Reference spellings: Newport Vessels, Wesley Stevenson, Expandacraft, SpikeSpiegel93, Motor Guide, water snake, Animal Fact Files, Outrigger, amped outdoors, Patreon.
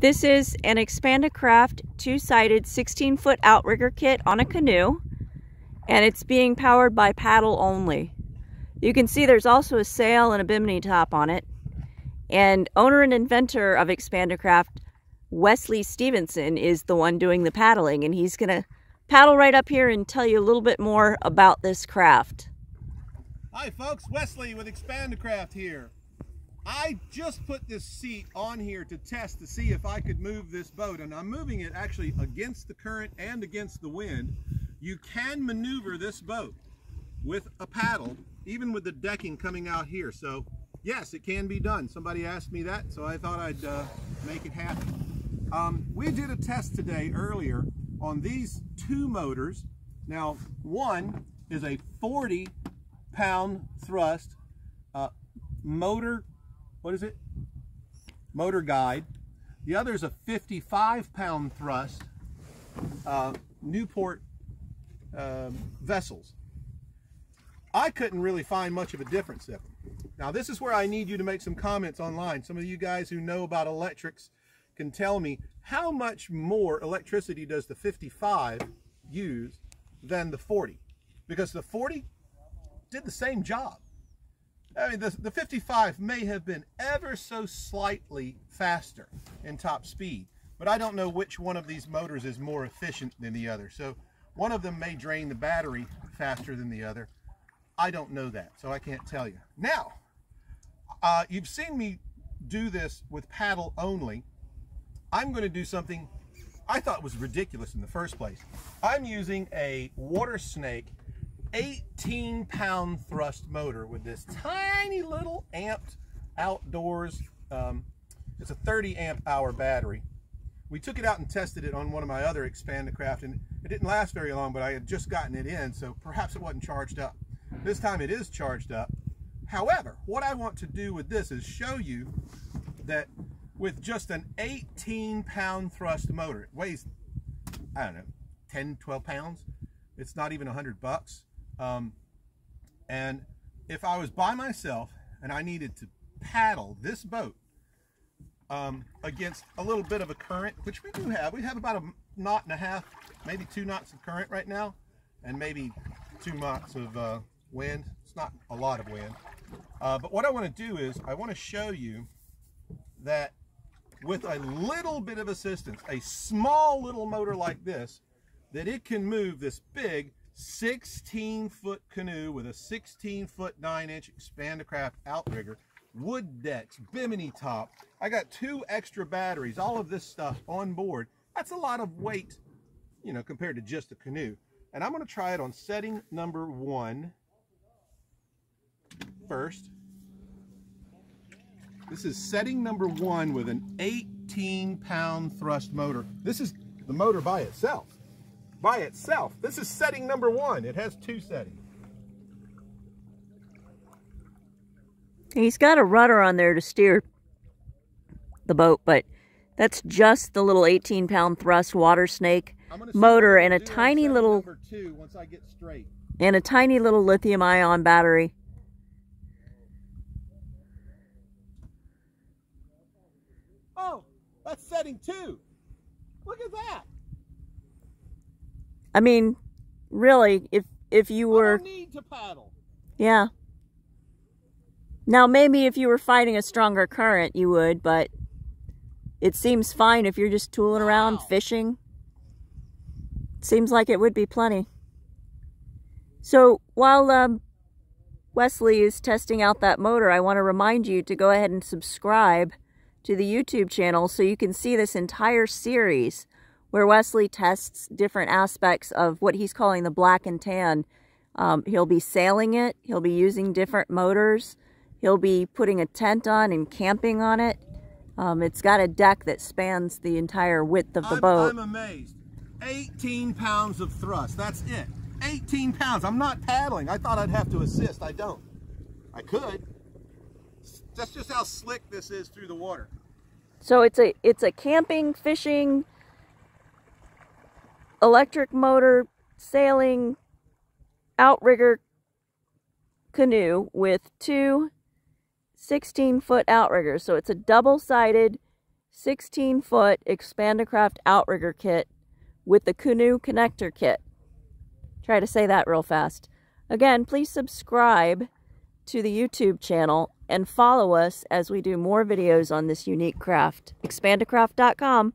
This is an Expandacraft two-sided 16-foot outrigger kit on a canoe, and it's being powered by paddle only. You can see there's also a sail and a bimini top on it. And owner and inventor of Expandacraft, Wesley Stevenson, is the one doing the paddling, and he's gonna paddle right up here and tell you a little bit more about this craft. Hi folks, Wesley with Expandacraft here. I just put this seat on here to test to see if I could move this boat, and I'm moving it actually against the current and against the wind. You can maneuver this boat with a paddle, even with the decking coming out here. So yes, it can be done. Somebody asked me that, so I thought I'd make it happen. We did a test today earlier on these two motors. Now, one is a 40-pound thrust motor, what is it? Motor Guide. The other is a 55-pound thrust Newport Vessels. I couldn't really find much of a difference in them. Now this is where I need you to make some comments online. Some of you guys who know about electrics can tell me how much more electricity does the 55 use than the 40? Because the 40 did the same job. I mean, the 55 may have been ever so slightly faster in top speed, but I don't know which one of these motors is more efficient than the other. So one of them may drain the battery faster than the other. I don't know that, so I can't tell you. Now, you've seen me do this with paddle only. I'm going to do something I thought was ridiculous in the first place. I'm using a Water Snake 18-pound thrust motor with this tiny little Amped Outdoors. It's a 30-amp-hour battery. We took it out and tested it on one of my other Expandacraft, and it didn't last very long, but I had just gotten it in, so perhaps it wasn't charged up. This time it is charged up. However, what I want to do with this is show you that with just an 18-pound thrust motor, it weighs, I don't know, 10, 12 pounds. It's not even $100. And if I was by myself and I needed to paddle this boat against a little bit of a current, which we do have, we have about a knot and a half, maybe 2 knots of current right now, and maybe 2 knots of wind. It's not a lot of wind, but what I want to do is I want to show you that with a little bit of assistance, a small little motor like this, that it can move this big 16-foot canoe with a 16-foot 9-inch Expandacraft outrigger, wood decks, bimini top. I got 2 extra batteries, all of this stuff on board. That's a lot of weight, you know, compared to just a canoe. And I'm going to try it on setting number 1 first. This is setting number 1 with an 18-pound thrust motor. This is the motor by itself. By itself. This is setting number 1. It has 2 settings. He's got a rudder on there to steer the boat, but that's just the little 18-pound thrust Water Snake motor and a tiny little once I get straight. And a tiny little lithium-ion battery. Oh, that's setting 2. Look at that. I mean, really, if you were, I don't need to paddle. Yeah. Now maybe if you were fighting a stronger current, you would, but it seems fine if you're just tooling around fishing. Seems like it would be plenty. So while Wesley is testing out that motor, I want to remind you to go ahead and subscribe to the YouTube channel so you can see this entire series where Wesley tests different aspects of what he's calling the black and tan. He'll be sailing it. He'll be using different motors. He'll be putting a tent on and camping on it. It's got a deck that spans the entire width of the boat. I'm amazed. 18 pounds of thrust. That's it. 18 pounds. I'm not paddling. I thought I'd have to assist. I don't. I could. That's just how slick this is through the water. So it's a camping, fishing, electric motor, sailing, outrigger canoe with 2 16-foot outriggers. So it's a double-sided 16-foot Expandacraft outrigger kit with the canoe connector kit. Try to say that real fast. Again, please subscribe to the YouTube channel and follow us as we do more videos on this unique craft. Expandacraft.com.